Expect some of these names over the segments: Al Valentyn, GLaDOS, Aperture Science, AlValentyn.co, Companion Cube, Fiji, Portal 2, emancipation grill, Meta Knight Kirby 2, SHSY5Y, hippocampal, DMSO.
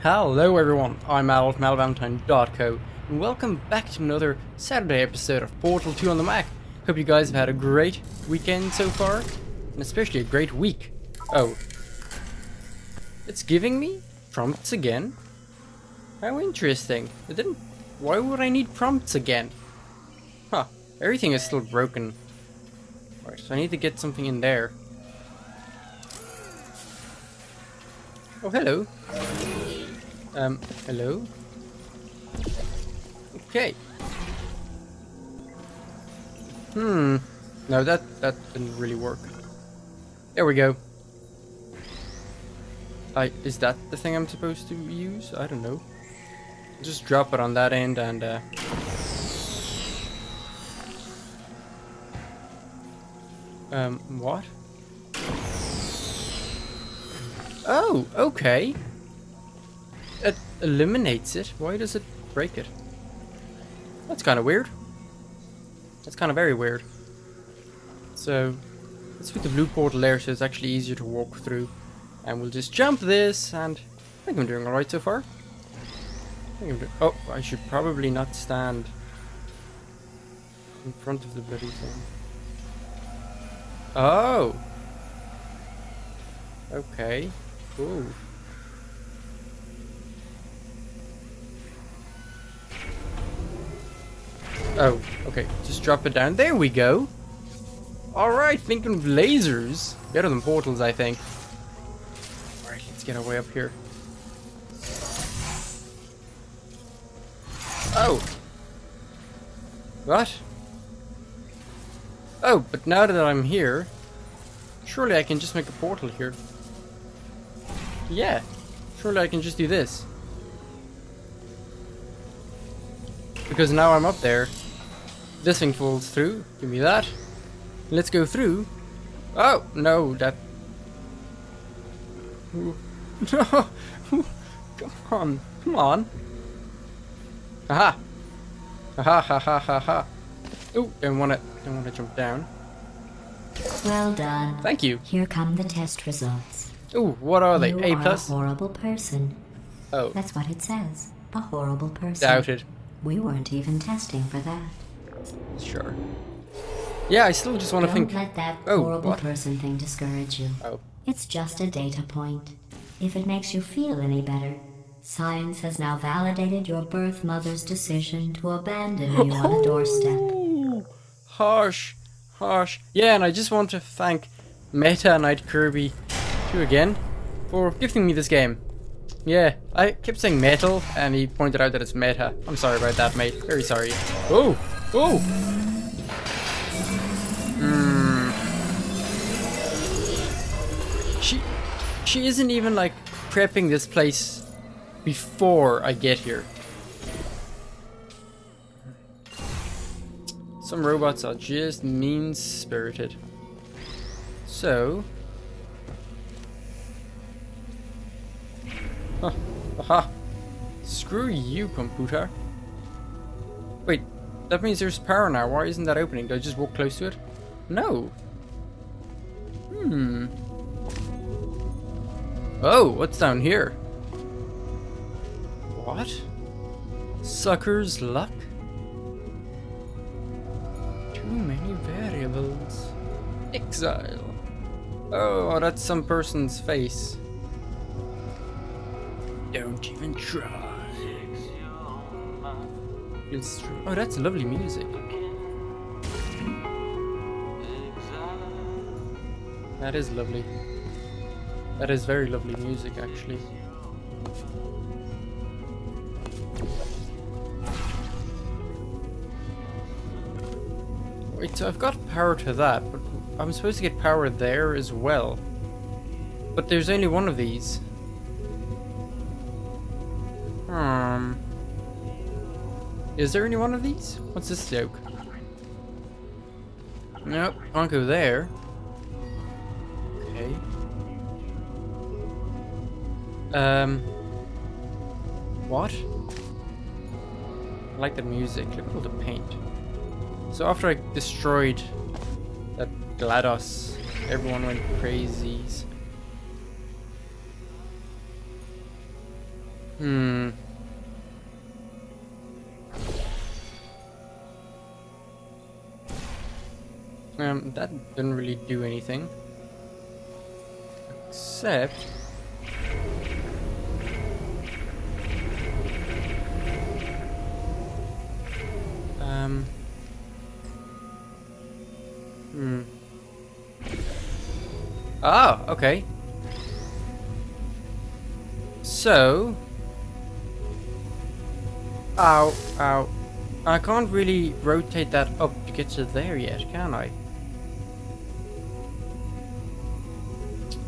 Hello everyone, I'm Al from AlValentyn.co and welcome back to another Saturday episode of Portal 2 on the Mac. Hope you guys have had a great weekend so far, and especially a great week. Oh. It's giving me prompts again? How interesting. It didn't... Why would I need prompts again? Huh. Everything is still broken. Alright, so I need to get something in there. Oh, hello. Hello? Okay. No, that didn't really work. There we go. Is that the thing I'm supposed to use? I don't know. Just drop it on that end and, what? Oh, okay. It eliminates it. Why does it break it? That's kind of weird. That's kind of very weird. So, let's put the blue portal there so it's actually easier to walk through. And we'll just jump this, and I think I'm doing alright so far. I think I'm doing... Oh, I should probably not stand in front of the bloody thing. Oh! Okay. Ooh. Oh, okay. Just drop it down. There we go. Alright, thinking of lasers. Better than portals, I think. Alright, let's get our way up here. Oh. What? Oh, but now that I'm here, surely I can just make a portal here. Yeah. Surely I can just do this. Because now I'm up there. This thing falls through. Give me that. Let's go through. Oh, no, that... Ooh. No! Ooh. Come on. Come on. Aha! Aha, ha, ha, ha, ha. Ooh, don't wanna jump down. Well done. Thank you. Here come the test results. Ooh, what are they? A plus? You are a horrible person. Oh. That's what it says. A horrible person. Doubted. We weren't even testing for that. Sure. Yeah, I still just want to think... Don't let that horrible person thing discourage you. Oh. It's just a data point. If it makes you feel any better, science has now validated your birth mother's decision to abandon you on a doorstep. Harsh. Harsh. Yeah, and I just want to thank Meta Knight Kirby 2 again for gifting me this game. Yeah, I kept saying metal, and he pointed out that it's meta. I'm sorry about that, mate. Very sorry. Oh! Oh! She isn't even, like, prepping this place before I get here. Some robots are just mean-spirited. So... Huh. Aha. Screw you, computer. Wait, that means there's power now. Why isn't that opening? Did I just walk close to it? No. Oh, what's down here? What? Sucker's luck? Too many variables. Exile. Oh, that's some person's face. Don't even try. It's true. Oh, that's lovely music. That is lovely. That is very lovely music, actually. Wait, so I've got power to that, but I'm supposed to get power there as well. But there's only one of these. Is there any one of these? What's this joke? Nope, can't go there. Okay. What? I like the music. Look at all the paint. So after I destroyed that GLaDOS, everyone went crazies. Hmm. That didn't really do anything. Except... Ah, okay. So... Ow, ow. I can't really rotate that up to get to there yet, can I?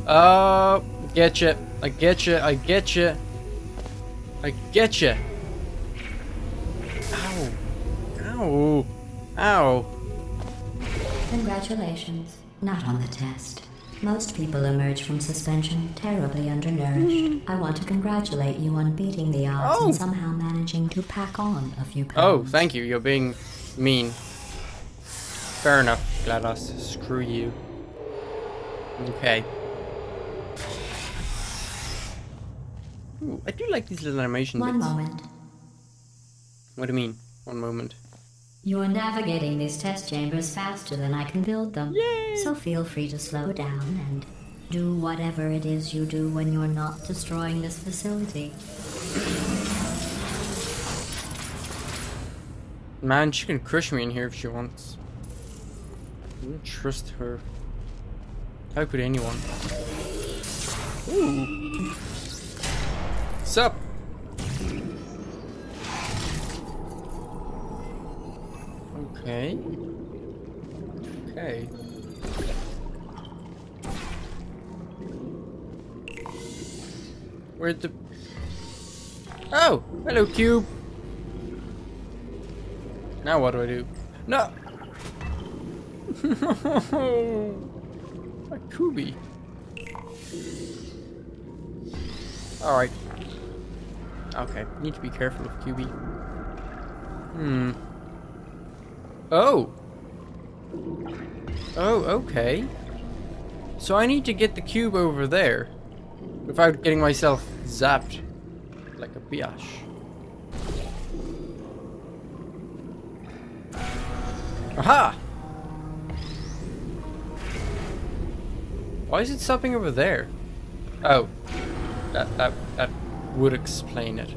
Oh, getcha. I getcha. I getcha. I getcha. Ow. Ow. Ow. Congratulations. Not on the test. Most people emerge from suspension terribly undernourished. I want to congratulate you on beating the odds and somehow managing to pack on a few pounds. Oh, thank you. You're being mean. Fair enough, GLaDOS. Screw you. Okay. Ooh, I do like these little animation bits. One moment. What do you mean? One moment. You're navigating these test chambers faster than I can build them. Yay! So feel free to slow down and do whatever it is you do when you're not destroying this facility. Man, she can crush me in here if she wants. I don't trust her. How could anyone? Ooh. Sup? Okay. Okay. Where'd the... Oh! Hello, cube! Now what do I do? No! A Kubi. Alright. Okay, need to be careful of QB. Hmm. Oh! Oh, okay. So I need to get the cube over there without getting myself zapped like a biatch. Aha! Why is it stopping over there? Oh. That would explain it.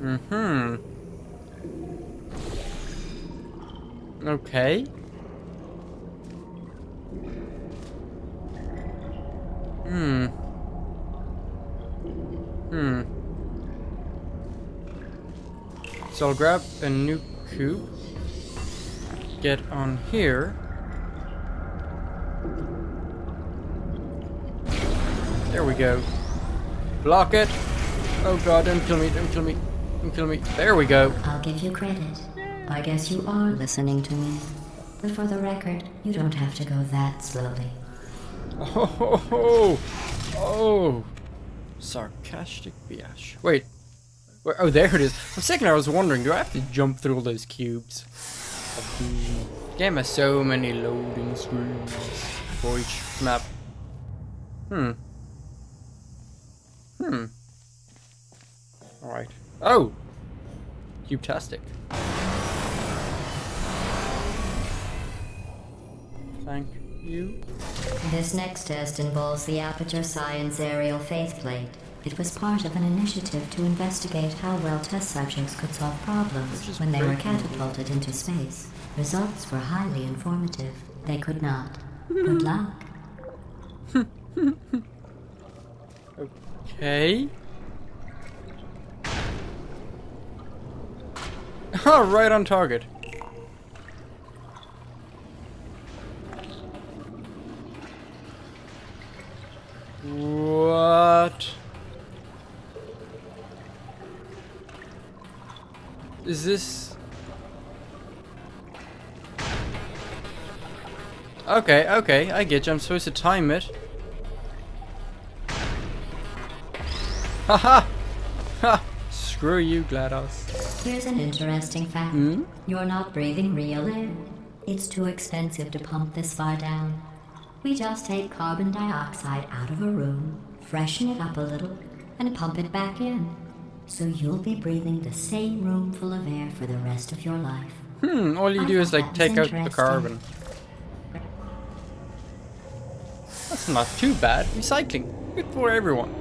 Mm-hmm. Okay. Hmm. Hmm. So I'll grab a new cube. Get on here. There we go. Block it. Oh god, don't kill me, don't kill me, don't kill me. There we go. I'll give you credit. I guess you are listening to me. But for the record, you don't have to go that slowly. Oh. Sarcastic biatch. Wait. Oh, there it is. For a second I was wondering, do I have to jump through all those cubes? Damn, there's so many loading screens for each map. Hmm. Hmm. Alright. Oh! Cubetastic. Thank you. This next test involves the Aperture Science aerial faceplate. It was part of an initiative to investigate how well test subjects could solve problems when they were catapulted into space. Results were highly informative. They could not. Good luck. Okay. Oh, right on target. What? Is this... Okay, okay, I get you. I'm supposed to time it. Haha! Ha! Screw you, GLaDOS. Here's an interesting fact. Hmm? You're not breathing real air. It's too expensive to pump this far down. We just take carbon dioxide out of a room, freshen it up a little, and pump it back in. So you'll be breathing the same room full of air for the rest of your life. Hmm, all you do is like take out the carbon. That's not too bad. Recycling. Good for everyone.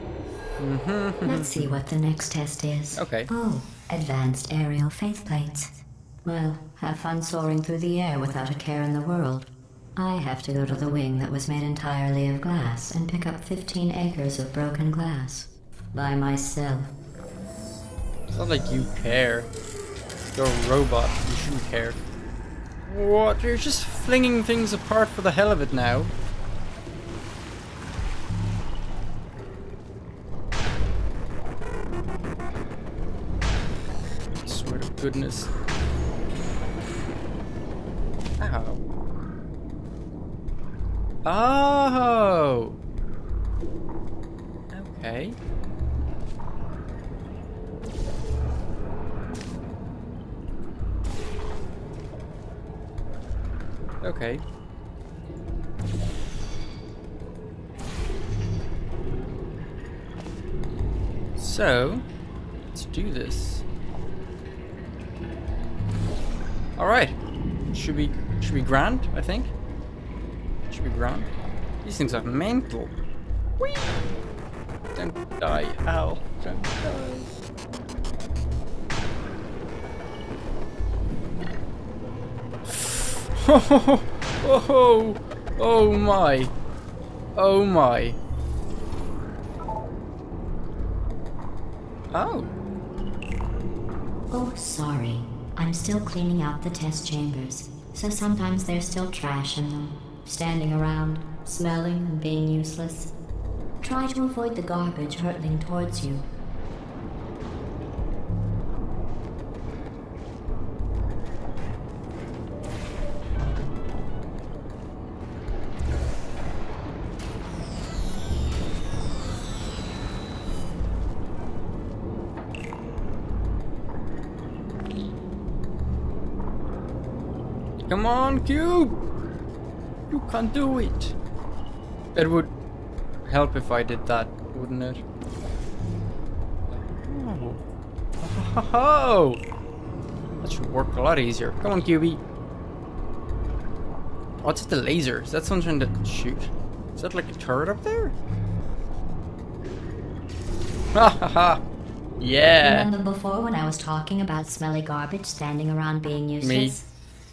Let's see what the next test is. Okay. Oh, advanced aerial faceplates. Well, have fun soaring through the air without a care in the world. I have to go to the wing that was made entirely of glass and pick up 15 acres of broken glass. By myself. It's not like you care. You're a robot. You shouldn't care. What? You're just flinging things apart for the hell of it now. I swear to goodness. Ow. Oh! Okay. Okay. So, let's do this. All right. Should be grand, I think. Should be grand. These things are mental. Whee! Don't die. Ow. Don't die. Oh, oh, oh my, oh my. Oh. Oh, sorry. I'm still cleaning out the test chambers, so sometimes there's still trash in them. Standing around, smelling and being useless. Try to avoid the garbage hurtling towards you. Come on, Cube! You can't do it! It would help if I did that, wouldn't it? Oh! Oh! That should work a lot easier. Come on, Cubey! Oh, it's the laser. Is that something that... shoot. Is that like a turret up there? Ha ha ha! Yeah! Remember before when I was talking about smelly garbage standing around being useless? Me?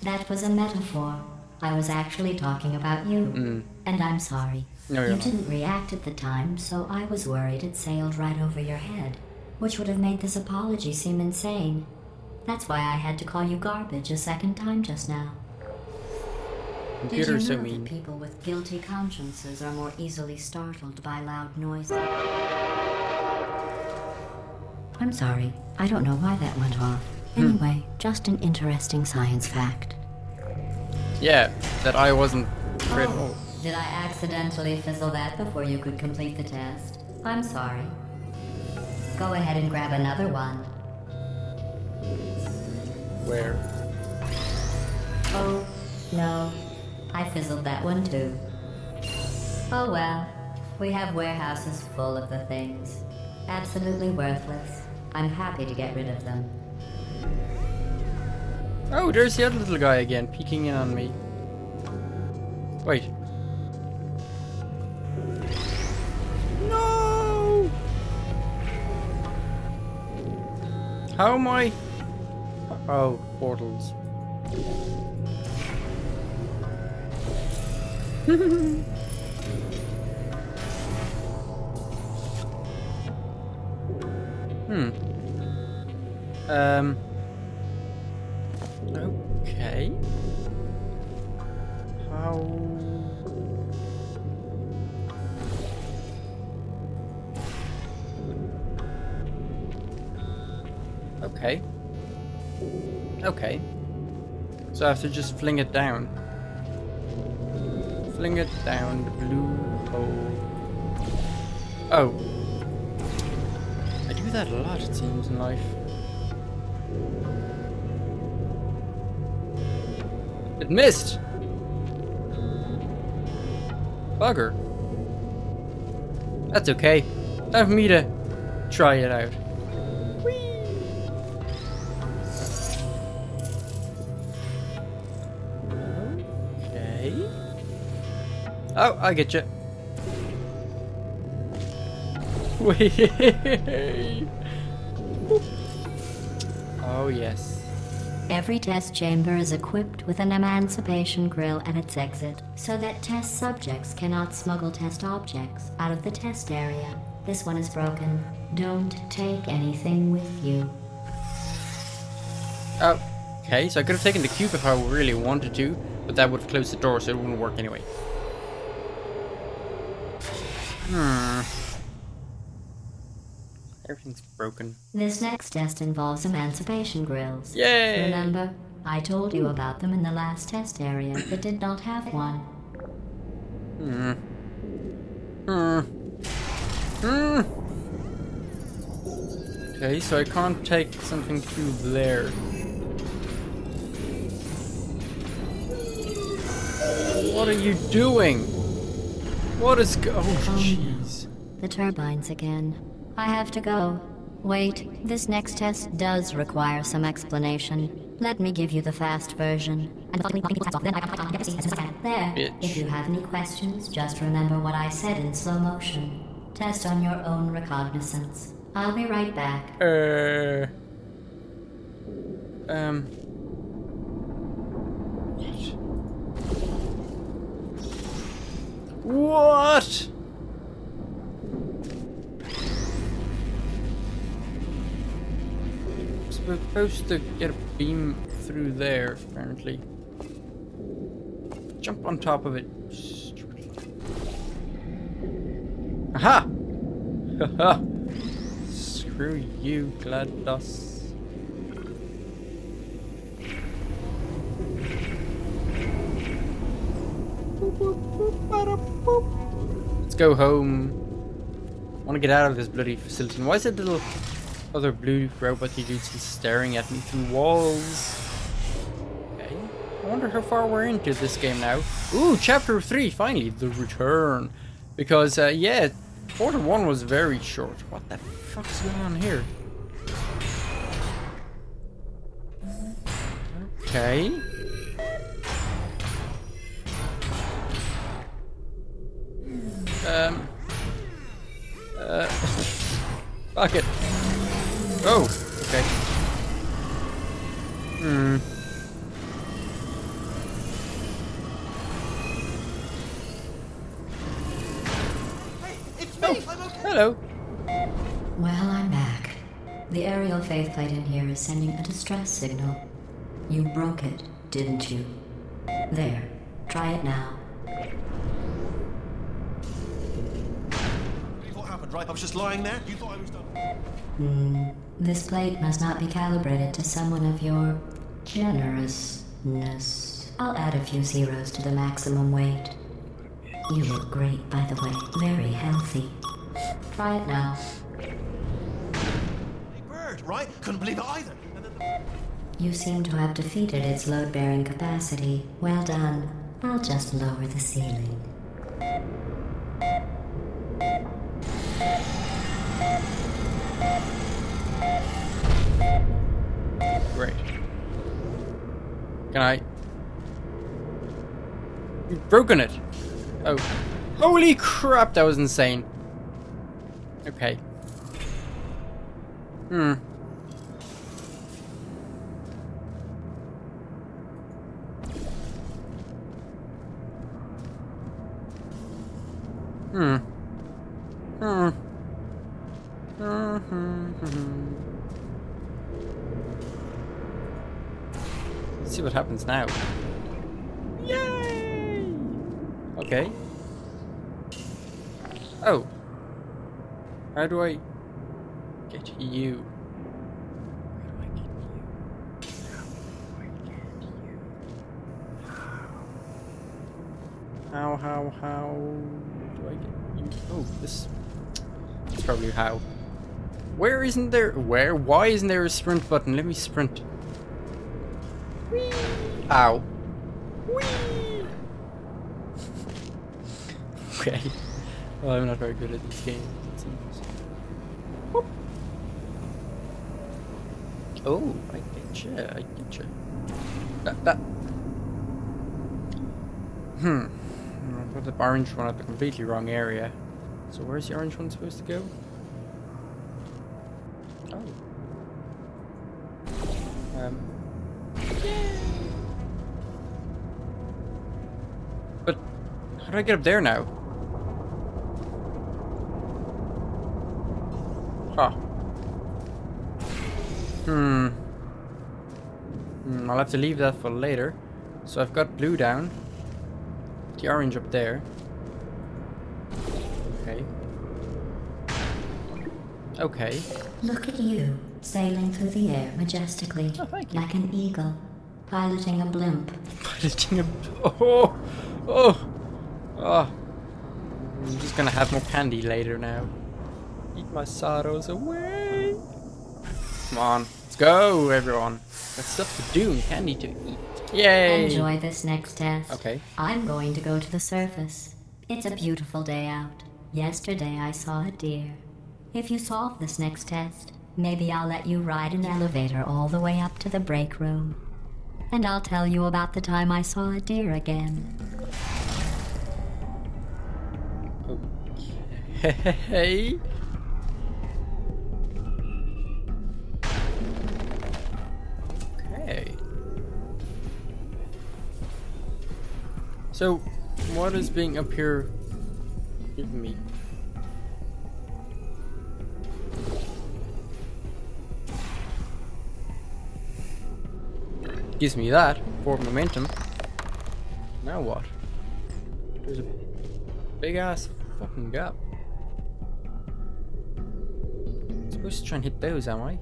That was a metaphor. I was actually talking about you. And I'm sorry. No, you didn't react at the time, so I was worried it sailed right over your head, which would have made this apology seem insane. That's why I had to call you garbage a second time just now. Computers, did you know that people with guilty consciences are more easily startled by loud noises? I'm sorry. I don't know why that went off. Anyway, just an interesting science fact. Yeah, that I wasn't... Oh, did I accidentally fizzle that before you could complete the test? I'm sorry. Go ahead and grab another one. Where? Oh, no. I fizzled that one too. Oh well. We have warehouses full of the things. Absolutely worthless. I'm happy to get rid of them. Oh, there's the other little guy again, peeking in on me. Wait. No! How am I? Oh, portals. Okay. How? Okay. Okay. So I have to just fling it down. Fling it down the blue hole. Oh. I do that a lot, it seems, in life. It missed! Bugger. That's okay. Time for me to try it out. Whee! Okay. Oh, I get you. Whee! Oh, yes. Every test chamber is equipped with an emancipation grill at its exit, so that test subjects cannot smuggle test objects out of the test area. This one is broken. Don't take anything with you. Oh, okay, so I could have taken the cube if I really wanted to, but that would have closed the door, so it wouldn't work anyway. Everything's broken. This next test involves emancipation grills. Yay! Remember, I told you about them in the last test area that did not have one. Okay, so I can't take something through there. What are you doing? What is go- Oh, jeez. The turbines again. I have to go. Wait, this next test does require some explanation. Let me give you the fast version. There. Bitch. If you have any questions, just remember what I said in slow motion. Test on your own recognizance. I'll be right back. What? We're supposed to get a beam through there, apparently. Jump on top of it. Aha! Haha! Screw you, GLaDOS. Let's go home. I want to get out of this bloody facility. Why is it little... other blue robot-y dudes is staring at me through walls. Okay. I wonder how far we're into this game now. Ooh, chapter 3, finally, the return. Because, yeah, Portal 1 was very short. What the fuck is going on here? Okay. Fuck it. Oh, okay. Hey, it's me! Oh, I'm okay. Hello. Well, I'm back. The aerial faceplate in here is sending a distress signal. You broke it, didn't you? There. Try it now. What happened, right? I was just lying there. You thought I was done. This plate must not be calibrated to someone of your generousness. I'll add a few zeros to the maximum weight. You look great, by the way. Very healthy. Try it now. Big bird, right? Couldn't believe it either. You seem to have defeated its load-bearing capacity. Well done. I'll just lower the ceiling. Great. Can I? You've broken it. Oh. Holy crap, that was insane. Okay. Let's see what happens now. Yay! Okay. Oh. How do I get you? How do I get you? How do I get you? Oh, this is probably how. Why isn't there a sprint button? Let me sprint. Whee! Ow. Whee! Okay. Well, I'm not very good at these games, it seems. Whoop. Oh, I get you, I get you. That. I put the orange one at the completely wrong area. So where's the orange one supposed to go? Oh. But how do I get up there now? Huh. I'll have to leave that for later. So I've got blue down. The orange up there. Okay. Okay. Look at you, sailing through the air majestically, oh, like an eagle, piloting a blimp. Piloting a oh! I'm just gonna have more candy later now. Eat my sorrows away. Come on, let's go, everyone. That's stuff to do, candy to eat. Yay! Enjoy this next test. Okay. I'm going to go to the surface. It's a beautiful day out. Yesterday I saw a deer. If you solve this next test, maybe I'll let you ride an elevator all the way up to the break room. And I'll tell you about the time I saw a deer again. Okay. So, what is being up here giving me? Gives me that for momentum. Now what? There's a big ass fucking gap. I'm supposed to try and hit those, am I?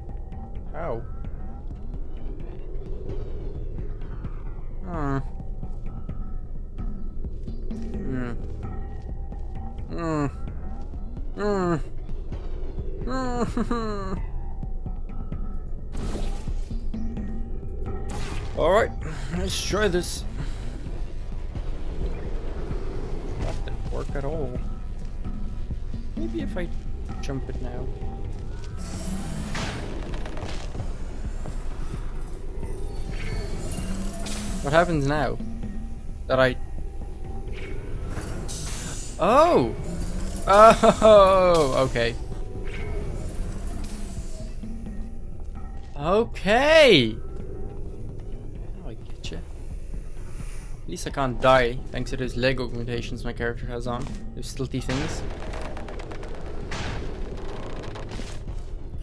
How? Alright, let's try this. That didn't work at all. Maybe if I jump it now. What happens now? That I... Oh! Oh, okay. Okay! Now I get you. At least I can't die, thanks to those leg augmentations my character has on. Those stilty things.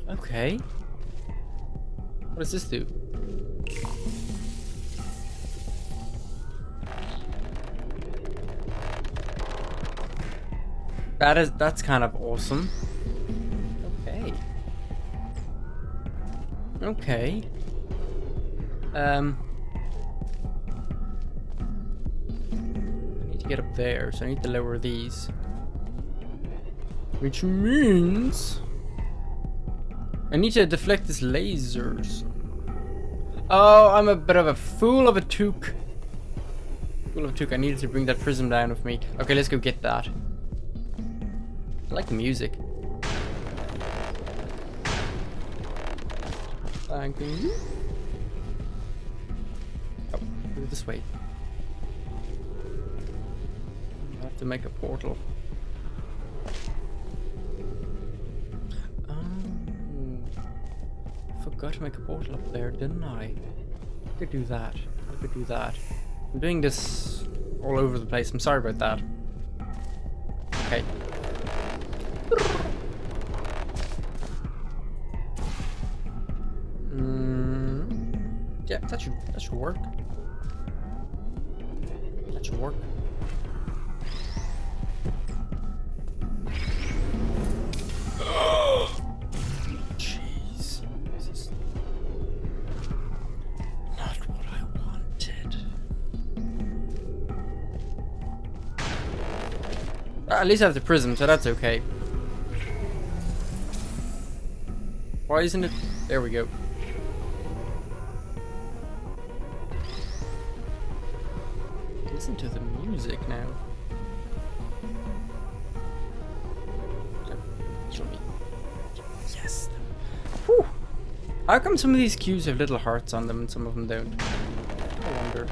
Okay. What does this do? That's kind of awesome. Okay. Okay. I need to get up there, so I need to lower these. Which means I need to deflect these lasers. Oh, I'm a bit of a fool of a toque. Fool of a toque, I needed to bring that prism down with me. Okay, let's go get that. I like the music. Thank you. Oh, go this way. I have to make a portal. Oh, I forgot to make a portal up there, didn't I? I could do that. I could do that. I'm doing this all over the place. I'm sorry about that. Okay. Yeah, that should work. That should work. Jeez, this is not what I wanted. At least I have the prism, so that's okay. Why isn't it? There we go. Listen to the music now. How come some of these cubes have little hearts on them and some of them don't? I wonder.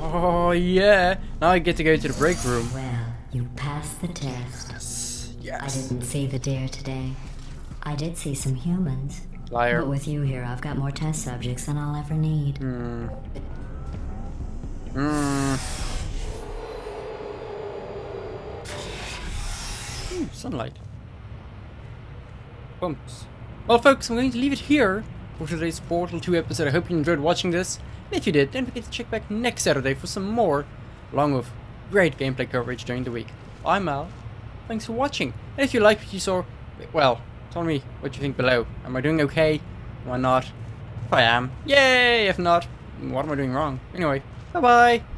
Oh yeah! Now I get to go to the break room. Well, you passed the test. Yes. I didn't see the deer today. I did see some humans. Liar. But with you here, I've got more test subjects than I'll ever need. Hmm. Ooh, sunlight. Bumps. Well, folks, I'm going to leave it here for today's Portal 2 episode. I hope you enjoyed watching this. And if you did, don't forget to check back next Saturday for some more, along with great gameplay coverage during the week. I'm Al. Thanks for watching. And if you liked what you saw, well, tell me what you think below. Am I doing okay? Am I not? If I am, yay! If not, what am I doing wrong? Anyway, bye-bye!